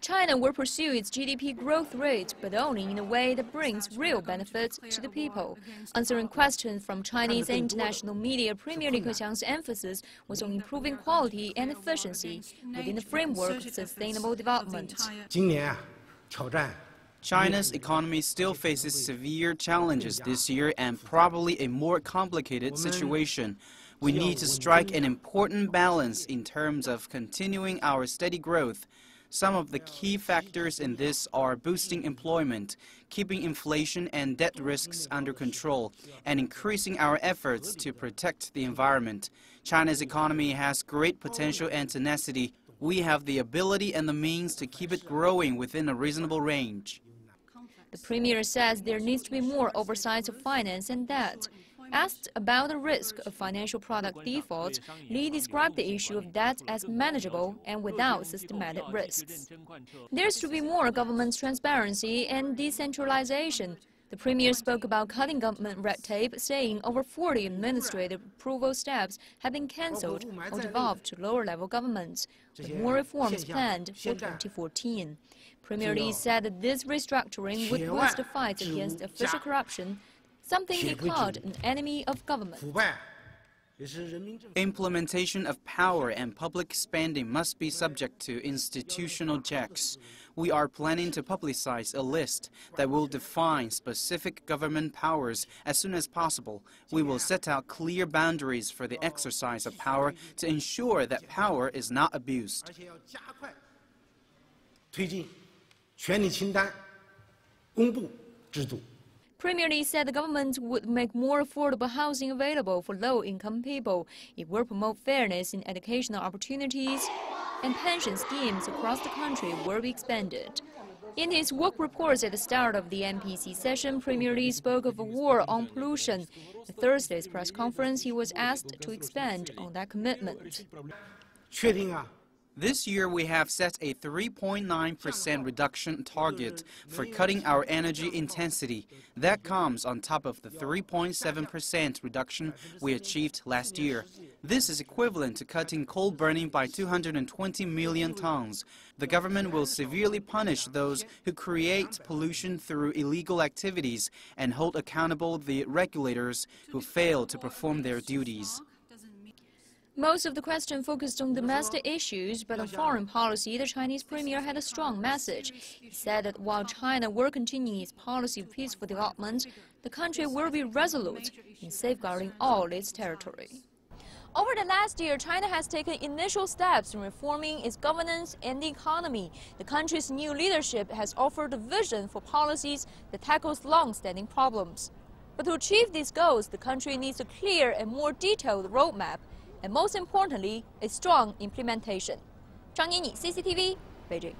China will pursue its GDP growth rate, but only in a way that brings real benefits to the people. Answering questions from Chinese and international media, Premier Li Keqiang's emphasis was on improving quality and efficiency within the framework of sustainable development. China's economy still faces severe challenges this year and probably a more complicated situation. We need to strike an important balance in terms of continuing our steady growth. Some of the key factors in this are boosting employment, keeping inflation and debt risks under control, and increasing our efforts to protect the environment. China's economy has great potential and tenacity. We have the ability and the means to keep it growing within a reasonable range. The Premier says there needs to be more oversight of finance and debt. Asked about the risk of financial product defaults, Li described the issue of debt as manageable and without systematic risks. There should be more government transparency and decentralization. The Premier spoke about cutting government red tape, saying over 40 administrative approval steps have been cancelled or devolved to lower-level governments, with more reforms planned for 2014. Premier Li said that this restructuring would boost the fight against official corruption, something he called an enemy of government. Implementation of power and public spending must be subject to institutional checks. We are planning to publicize a list that will define specific government powers as soon as possible. We will set out clear boundaries for the exercise of power to ensure that power is not abused. Premier Li said the government would make more affordable housing available for low-income people. It will promote fairness in educational opportunities, and pension schemes across the country will be expanded. In his work reports at the start of the NPC session, Premier Li spoke of a war on pollution. At Thursday's press conference, he was asked to expand on that commitment. This year, we have set a 3.9% reduction target for cutting our energy intensity. That comes on top of the 3.7% reduction we achieved last year. This is equivalent to cutting coal burning by 220 million tons. The government will severely punish those who create pollution through illegal activities and hold accountable the regulators who fail to perform their duties. Most of the question focused on domestic issues, but on foreign policy, the Chinese premier had a strong message. He said that while China will continue its policy of peaceful development, the country will be resolute in safeguarding all its territory. Over the last year, China has taken initial steps in reforming its governance and the economy. The country's new leadership has offered a vision for policies that tackles long-standing problems. But to achieve these goals, the country needs a clear and more detailed roadmap, and most importantly, a strong implementation. Zhang Yinyi, CCTV, Beijing.